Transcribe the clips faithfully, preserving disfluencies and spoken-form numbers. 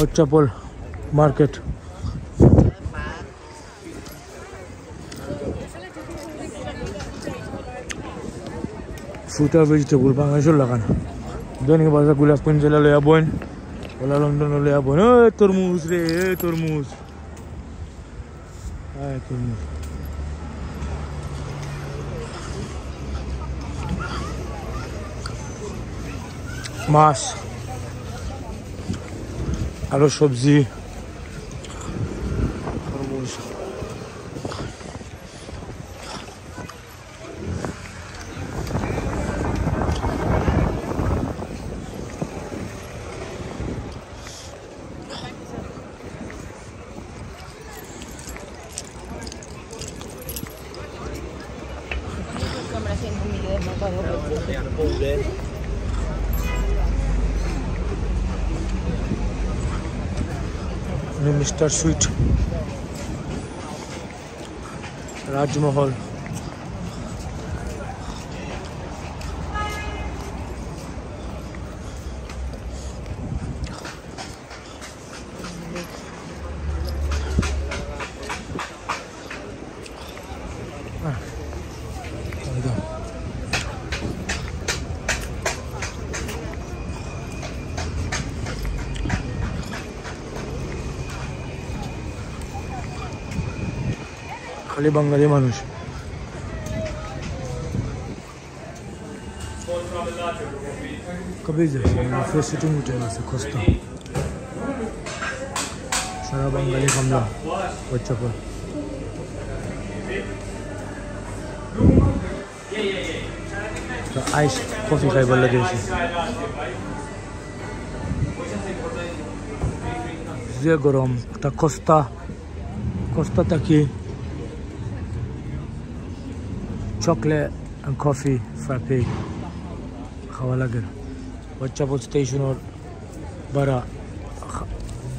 Whitechapel Market. Fruit and vegetable, Bangladesh lagan. Don't you bazaar gulab pinjala le abon, ola London le abon. Hey, tormuz re, hey, tormuz. Hey, tormuz. মাছ আলু সবজি খরমুজ Mister Sweet Raj Mahal খালি বাঙালি মানুষ কবে যাই face sitting hotel আছে কষ্ট সারা বাঙালি হামলা হচ্ছে পর তো আইস কফি খাইবার লাগে যে গরম তা কস্তা কস্তা তাকি chocolate and coffee frappe khawa lager Whitechapel station or bara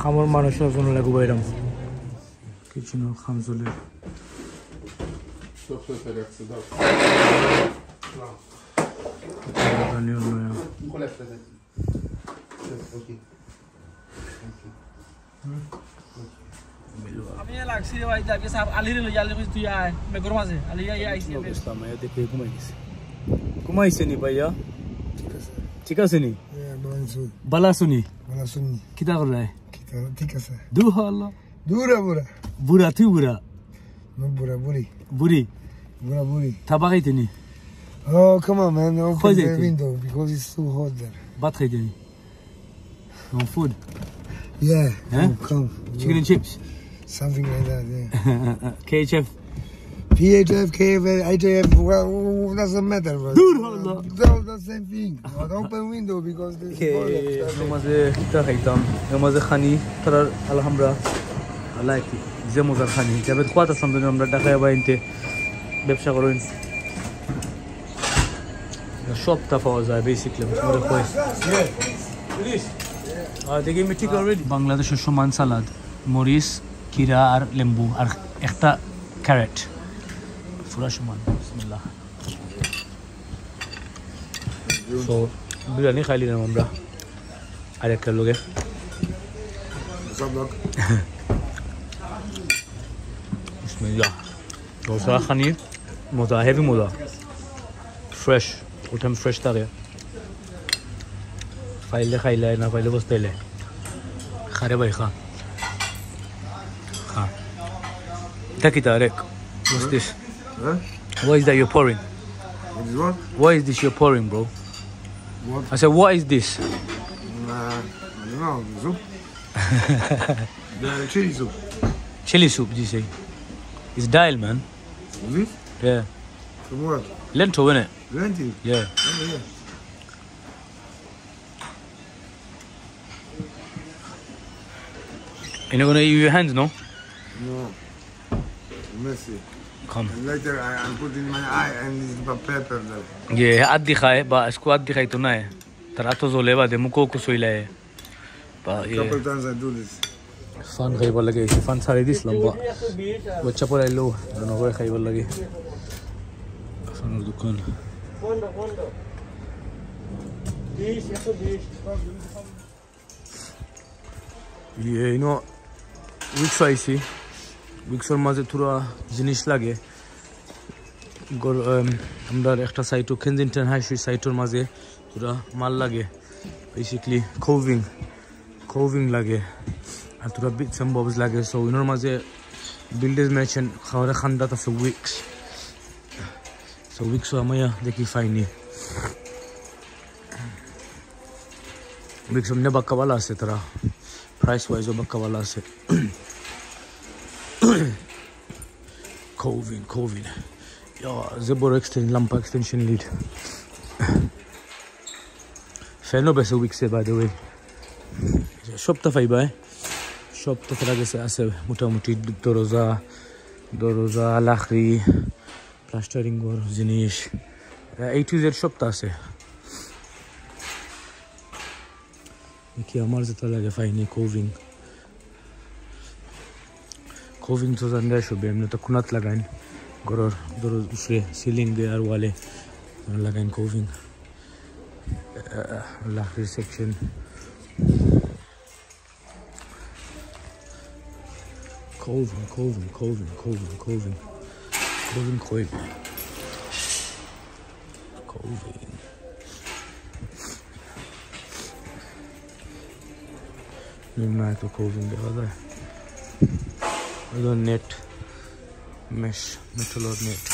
khamor manusher jonno lagu bairam kichuno khamzole so so reakcja da no nie no kole prezent okay हमें लाख से भाई जाके साहब अली ले जाले कुछ तू आए मैं गुरमा से अली ये आई से व्यवस्था मैं देखे घुमाई से घुमाई से नहीं भैया ठीक है से नहीं बला सुनी बला सुनी बला सुनी कितना कर रहा है कितना ठीक है से दूर हल्ला दूर है बुरा बुरा तू बुरा मैं बुरा बुरी बुरी बुरा बुरी थबाई थी नहीं oh come on man open the window because it's too hot there बात कही थी no food yeah come come chicken and chips something like that yeah khf phf khf itf well doesn't matter dude hold on it's all the same thing but open window because this namaze ta khaitam namaze khani tarar alhamra alaiki je moza khani jabe khwata samdon amra dakaya bainte byabsha korin the shop ta fawza basically more choice yeah please আর দেখি মিটি already বাংলাদেশের সমান সালাদ মরিচ কিরা আর লেম্বু আর একটা carat পুরো সমান বিসমিল্লাহ সো বিরিয়ানি খাইলি না আমরা আর একটা লগে সব লগ বিসমিল্লাহ দোসা খানি মোজা হেভি মোজা ফ্রেশ ওটাম ফ্রেশ থাকে फाइल खाइल है ना फाइल बसते ले खरे भाई खा खा take it Tarek what's this huh what is that you're pouring what is what what is this you're pouring bro what I said what is this uh, I don't know soup the chili soup chili soup you say it's dal man really yeah so what lentil isn't it lentil yeah oh, yeah You're not gonna eat your hands, no? No. Messy. Come. And later I, I'm putting my eye and it's about pepper there. Yeah, add the khai, but it's quite the khai to nae. Tarato zoleva de mukoko soilae. But yeah. Couple times I do this. Fun khai bol lagi. Fun sare this lamba. Bachcha por hello. Dono ko khai bol lagi. Fun dukan. Kondo kondo. Dish, eso dish. Yeah, you know, weeks I see. Weeks or maze thura jinish lage. Gor amdar ekta site to Kensington High Street site or maze thura mal lage. Basically, coving, coving lage. And thura bits and bobs lage. So you know maze builders match and khawre khanda ta for weeks. So weeks so amaya dekhi fine. Weeks amne bakawala se thura. Price wise oba kawala se Coving, Coving. Yeah, Zebor extension, Lampa extension lead. Feno besa week se by the way. Shop ta fai bhai. Shop ta thara se ase motamuti doroza, doroza lakhri, plastering gor jinish. A to Z shop ta ase. Ki amar jeta lage fine coving coving to zanda shobe amne to kunat lagain goror dor usre ceiling de ar wale lagain coving lakhir section coving coving coving coving coving coving coving coving Midnight to coving the other, other net, mesh, metal or net.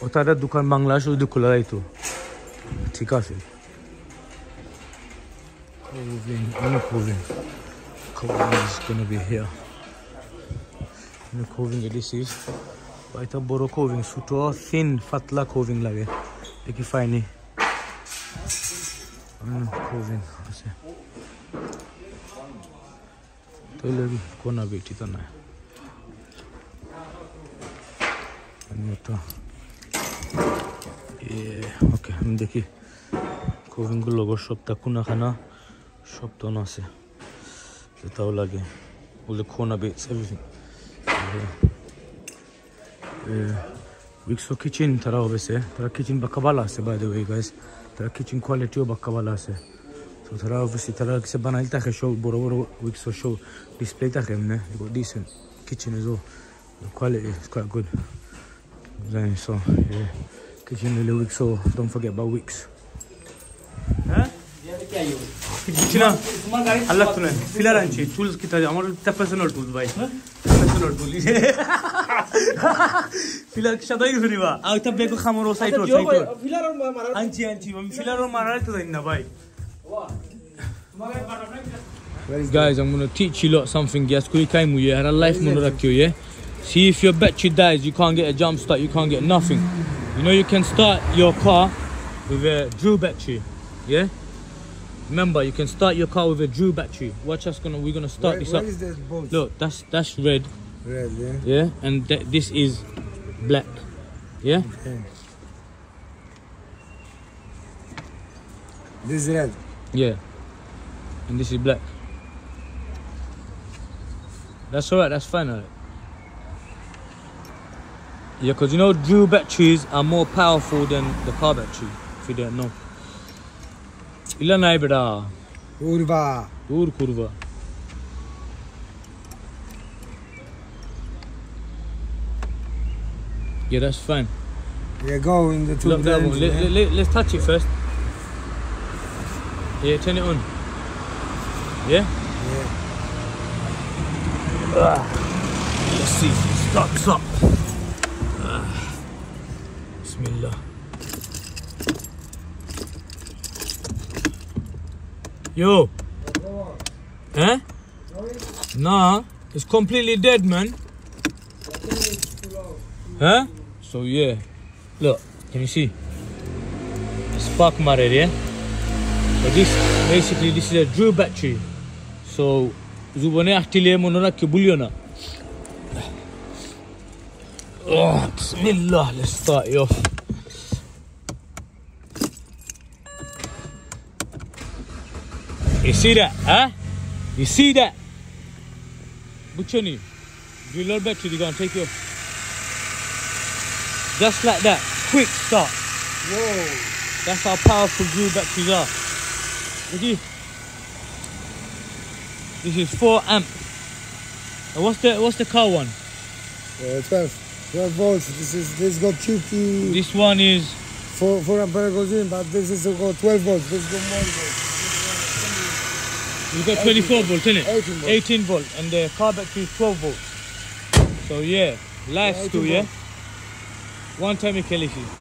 Otara dukan Bangladesh udu khula to, thik ache. Coving, inner coving. Coving is gonna be here. Inner coving, this is. By the borrow coving, suto thin, fatla coving lage. Take it fine. Inner coving, aise. तो लगी कोना बेटी तो ना है. अन्य तो ये ओके हम देखी coving को लोगों शॉप तक ना खाना Shop don't know. The towel again. All the corner bits, everything. Wixo kitchen, Taravese. Tara kitchen Bakabala, by the way, guys. Tara kitchen quality of Bakabala. So Taravese, Tara Sebanalta show, Bororo, Wixo show, display Tahem, decent kitchen as well. The quality is quite good. Then, so, yeah. Kitchen really Wixo, don't forget about Wix. Huh? किचना अलग तो नहीं फिलहाल अंचे tools की तरह हमारे तपस्या tools भाई तपस्या टूल्स फिलहाल शादी की सुनी बात अब तब बेको खामोरो साइट और साइट और फिलहाल और मारा अंचे अंचे मम्मी फिलहाल और मारा तो नहीं ना भाई guys I'm gonna teach you lot something guys कोई काम हुई है हर लाइफ में रखियो ये see if your battery dies you can't get a jump start you can't get nothing you know you can start your car with a drill battery yeah Remember, you can start your car with a drill battery. Watch us, gonna we're gonna start where, this where up. Is this boat? Look, that's that's red. Red, yeah. Yeah, and th this is black. Yeah. Okay. This is red. Yeah. And this is black. That's alright. That's fine. Alright. Yeah, because you know drill batteries are more powerful than the car battery. If you don't know. Illa nahi beta. Kurva. Ur kurva. Yeah, that's fine. Yeah, go in the two. Look, let, let, let, let's touch it first. Yeah, turn it on. Yeah? Yeah. Uh, let's see if it starts up. Uh, Bismillah. Yo. Eh? Nah, it's completely dead, man. Huh? So yeah. Look, can you see? Spark marred, yeah. So this basically this is a drill battery. So zubone ahtile monora ke buliona. Oh, Bismillah. Let's start it off. You see that, huh? You see that? Buchoni, reload battery, they're gonna take you. Just like that, quick start. Whoa. That's how powerful drill batteries are. Okay. This is four amp. And what's the what's the car one? Uh, twelve volts. This is this got fifty. This one is four four ampere goes in, but this is got twelve volts. This got more volts. You've got twenty-four volts, isn't it? eighteen volts. And the car battery is twelve volts. So yeah, life school, yeah? One time you can listen.